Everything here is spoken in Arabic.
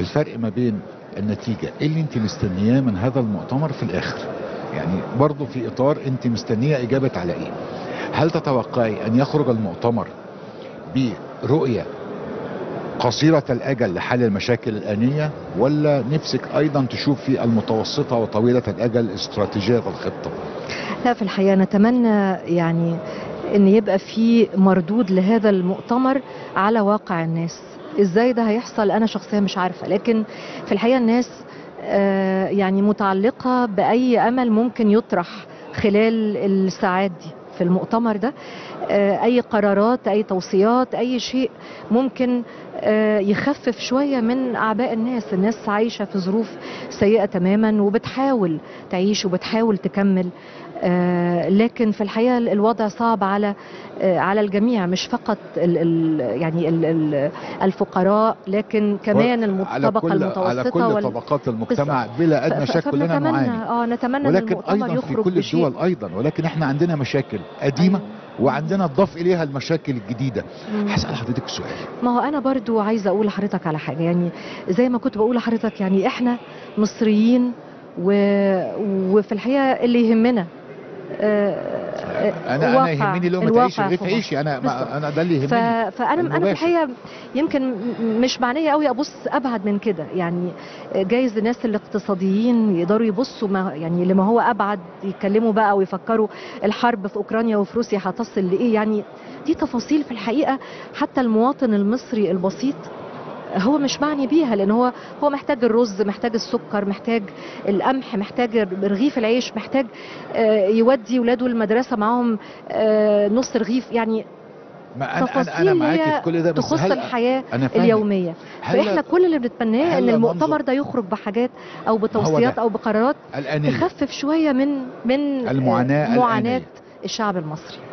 الفرق ما بين النتيجة اللي انت مستنياه من هذا المؤتمر في الاخر، يعني برضو في اطار انت مستنية اجابة على ايه. هل تتوقعي ان يخرج المؤتمر برؤية قصيرة الأجل لحل المشاكل الآنية، ولا نفسك أيضا تشوف في المتوسطة وطويلة الأجل استراتيجية الخطة؟ لا، في الحقيقة نتمنى يعني أن يبقى في مردود لهذا المؤتمر على واقع الناس. إزاي ده هيحصل أنا شخصيا مش عارفة، لكن في الحقيقة الناس يعني متعلقة بأي أمل ممكن يطرح خلال الساعات دي في المؤتمر ده. أي قرارات، أي توصيات، أي شيء ممكن يخفف شوية من أعباء الناس. الناس عايشة في ظروف سيئة تماما وبتحاول تعيش وبتحاول تكمل، لكن في الحقيقة الوضع صعب على الجميع، مش فقط ال الفقراء، لكن كمان الطبقة المتوسطة، على كل طبقات المجتمع بلا أدنى شك كلنا نعاني. نتمنى ولكن أيضا في كل الدول أيضا، ولكن احنا عندنا مشاكل قديمة وعندنا نضاف إليها المشاكل الجديدة. هسأل حضرتك سؤال، ما هو أنا برضو عايزة أقول لحضرتك على حاجة، يعني زي ما كنت بقول لحضرتك، يعني احنا مصريين وفي الحقيقة اللي يهمنا انا يهمني لو ما تعيش رغيف عيشي، انا ده اللي يهمني. فانا في الحقيقه يمكن مش معنيه قوي ابص ابعد من كده، يعني جايز الناس الاقتصاديين يقدروا يبصوا يعني لما هو ابعد، يتكلموا بقى ويفكروا الحرب في اوكرانيا وفي روسيا هتصل لايه. يعني دي تفاصيل في الحقيقه حتى المواطن المصري البسيط هو مش معني بيها، لان هو محتاج الرز، محتاج السكر، محتاج القمح، محتاج رغيف العيش، محتاج يودي ولاده المدرسه معاهم نص رغيف. يعني ما أنا معاكي في كل ده، بس تخص الحياة اليومية. فإحنا كل اللي بنتمناه إن المؤتمر ده يخرج بحاجات أو بتوصيات أو بقرارات تخفف شوية من معاناة الشعب المصري.